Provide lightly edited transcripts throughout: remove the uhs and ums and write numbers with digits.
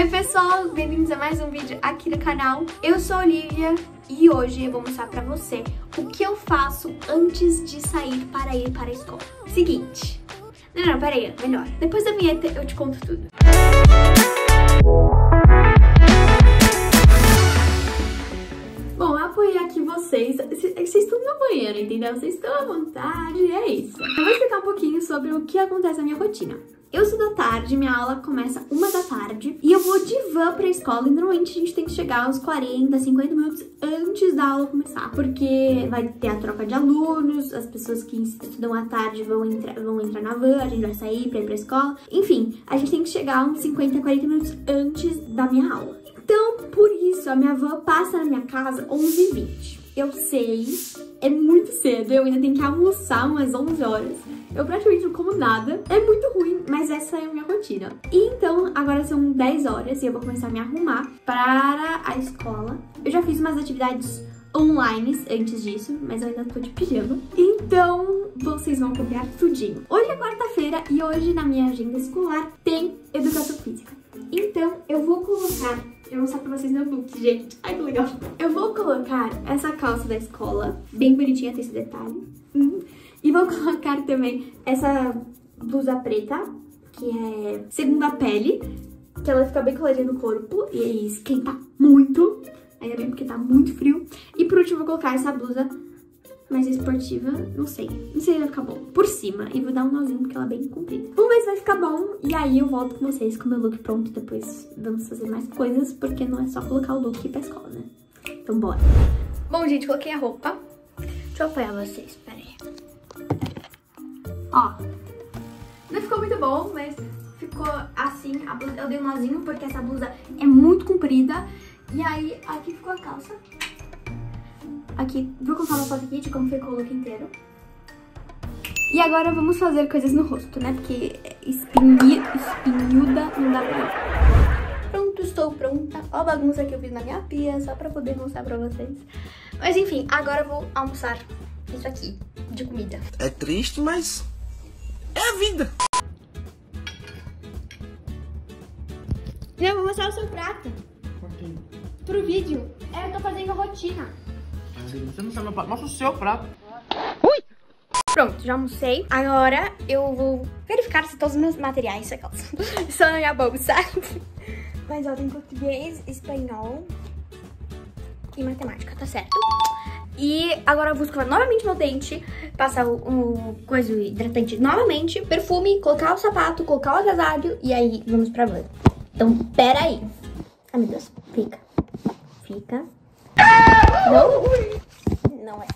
Oi pessoal, bem-vindos a mais um vídeo aqui do canal. Eu sou a Olivia e hoje eu vou mostrar pra você o que eu faço antes de sair para ir para a escola. Seguinte, não, peraí, melhor, depois da vinheta eu te conto tudo. Bom, eu apoiei aqui vocês estão na banheira, entendeu? Vocês estão à vontade, é isso. Eu vou explicar um pouquinho sobre o que acontece na minha rotina. Eu sou da tarde, minha aula começa 13h e eu vou de van pra escola e normalmente a gente tem que chegar uns 40, 50 minutos antes da aula começar, porque vai ter a troca de alunos, as pessoas que estudam à tarde vão entrar na van, a gente vai sair pra ir pra escola, enfim, a gente tem que chegar uns 50, 40 minutos antes da minha aula. Então, por isso, a minha van passa na minha casa 11h20. Eu sei, é muito cedo, eu ainda tenho que almoçar umas 11 horas. Eu praticamente não como nada, é muito ruim, mas essa é a minha rotina. E então, agora são 10 horas e eu vou começar a me arrumar para a escola. Eu já fiz umas atividades online antes disso, mas eu ainda tô de pijama. Então, vocês vão comprar tudinho. Hoje é quarta-feira e hoje na minha agenda escolar tem educação física. Então, eu vou mostrar pra vocês meu look, gente. Ai, que legal. Eu vou colocar essa calça da escola, bem bonitinha, tem esse detalhe. E vou colocar também essa blusa preta, que é segunda pele, que ela fica bem coladinha no corpo e esquenta muito, ainda bem porque tá muito frio. E por último eu vou colocar essa blusa mais esportiva, não sei se vai ficar bom, por cima. E vou dar um nozinho porque ela é bem comprida. Vamos ver se vai ficar bom e aí eu volto com vocês com o meu look pronto. Depois vamos fazer mais coisas, porque não é só colocar o look e ir pra escola, né? Então bora. Bom, gente, coloquei a roupa. Deixa eu apoiar vocês, peraí. Ó, não ficou muito bom, mas ficou assim. A blusa, eu dei um nozinho porque essa blusa é muito comprida. E aí aqui ficou a calça. Aqui, vou colocar uma foto aqui de como ficou o look inteiro. E agora vamos fazer coisas no rosto, né? Porque espinhuda não dá pra... Pronto, estou pronta. Ó a bagunça que eu fiz na minha pia, só pra poder mostrar pra vocês. Mas enfim, agora eu vou almoçar isso aqui, de comida. É triste, mas é a vida. Eu vou mostrar o seu prato. Okay. Pro vídeo. Eu tô fazendo a rotina. Você não sabe meu prato. Mostra o seu prato. Ui! Pronto, já almocei. Agora eu vou verificar se todos os meus materiais são na minha bolsa. Mas ó, tem português, espanhol e matemática, tá certo? E agora eu vou escovar novamente meu dente, passar o coisa hidratante novamente, perfume, colocar o sapato, colocar o agasalho e aí vamos pra van. Então, pera aí. Ai, meu Deus. Fica. Fica. Não, não é.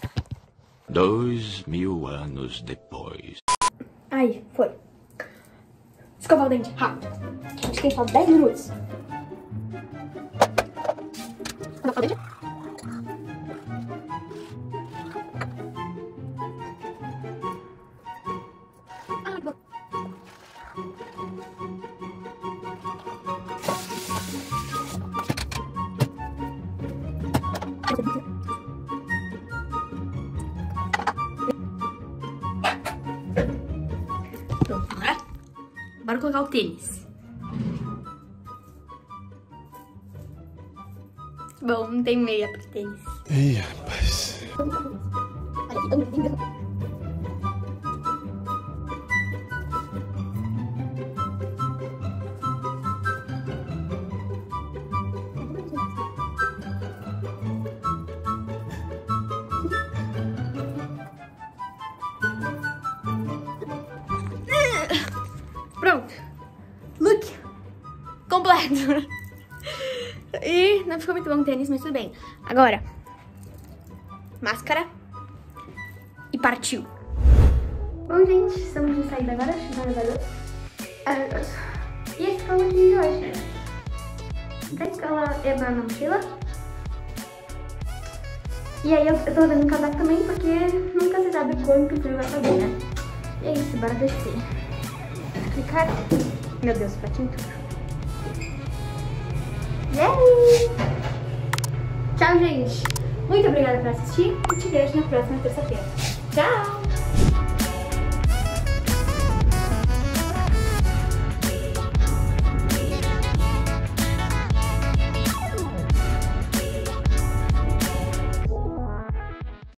2000 anos depois. Aí, foi. Escovar o dente, rápido. A gente tem só 10 minutos. Escovar o dente. Bora colocar o tênis. Bom, não tem meia pro tênis. Ei, rapaz. Completo. E não ficou muito bom o tênis, mas tudo bem. Agora, máscara e partiu. Bom, gente, estamos de saída agora. E esse foi o vídeo de hoje. Da escola eu vou na mochila. E aí eu tô levando um casaco também, porque nunca se sabe quanto frio vai fazer, né? E é isso, bora descer. Clicar. Meu Deus, patinho. Yay! Tchau, gente! Muito obrigada por assistir e te vejo na próxima terça-feira. Tchau!